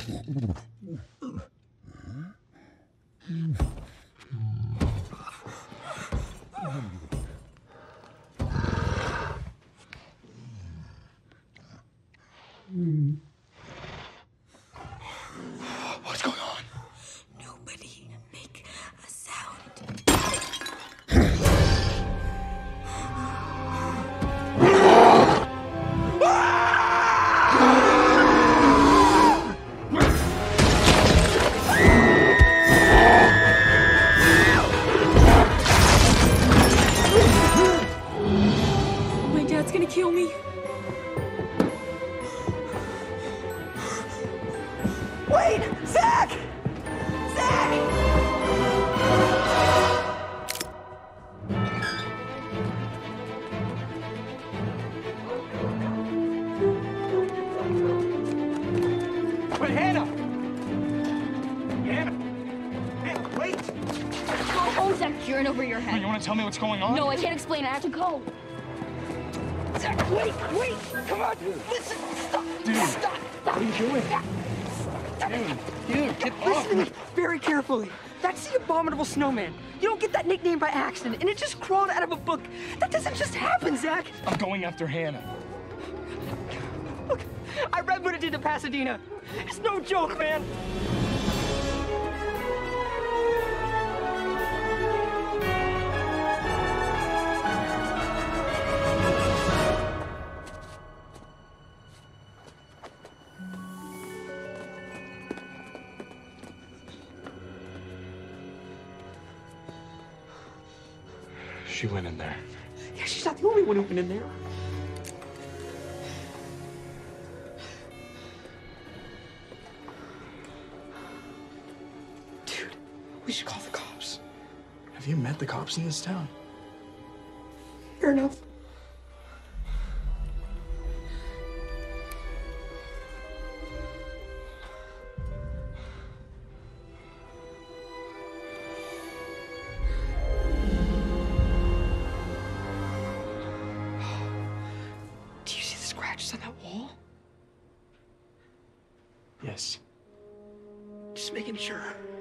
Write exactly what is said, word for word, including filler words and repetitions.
What's going on? Nobody make a sound. My dad's gonna kill me. Wait! Zach! Zach! Wait, Hannah! Hannah! Hannah, wait! Oh, oh, Zach, you're in over your head. Wait, you want to tell me what's going on? No, I can't explain. I have to go. Zach, wait! Wait! Come on! Listen! Stop! Dude, stop! Stop! What are you doing? Stop. Dude, dude, get off! Listen to me very carefully. That's the Abominable Snowman. You don't get that nickname by accident, and it just crawled out of a book. That doesn't just happen, Zach. I'm going after Hannah. Look, I read what it did to Pasadena. It's no joke, man. She went in there. Yeah, she's not the only one who went in there. Dude, we should call the cops. Have you met the cops in this town? Fair enough. Scratches on that wall? Yes. Just making sure.